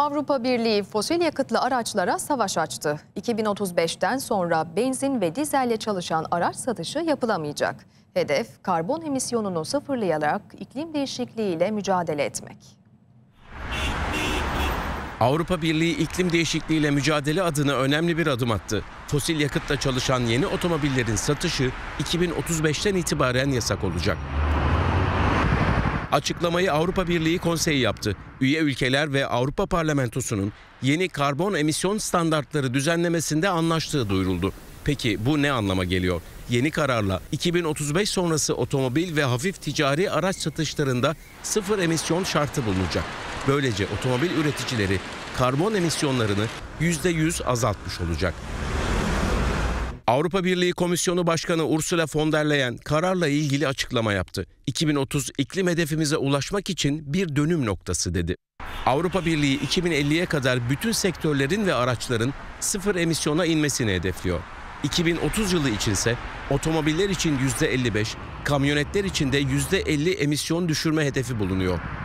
Avrupa Birliği fosil yakıtlı araçlara savaş açtı. 2035'ten sonra benzin ve dizelle çalışan araç satışı yapılamayacak. Hedef karbon emisyonunu sıfırlayarak iklim değişikliğiyle mücadele etmek. Avrupa Birliği iklim değişikliğiyle mücadele adına önemli bir adım attı. Fosil yakıtla çalışan yeni otomobillerin satışı 2035'ten itibaren yasak olacak. Açıklamayı Avrupa Birliği Konseyi yaptı. Üye ülkeler ve Avrupa Parlamentosu'nun yeni karbon emisyon standartları düzenlemesinde anlaştığı duyuruldu. Peki bu ne anlama geliyor? Yeni kararla 2035 sonrası otomobil ve hafif ticari araç satışlarında sıfır emisyon şartı bulunacak. Böylece otomobil üreticileri karbon emisyonlarını %100 azaltmış olacak. Avrupa Birliği Komisyonu Başkanı Ursula von der Leyen kararla ilgili açıklama yaptı. 2030 iklim hedefimize ulaşmak için bir dönüm noktası dedi. Avrupa Birliği 2050'ye kadar bütün sektörlerin ve araçların sıfır emisyona inmesini hedefliyor. 2030 yılı içinse otomobiller için %55, kamyonetler için de %50 emisyon düşürme hedefi bulunuyor.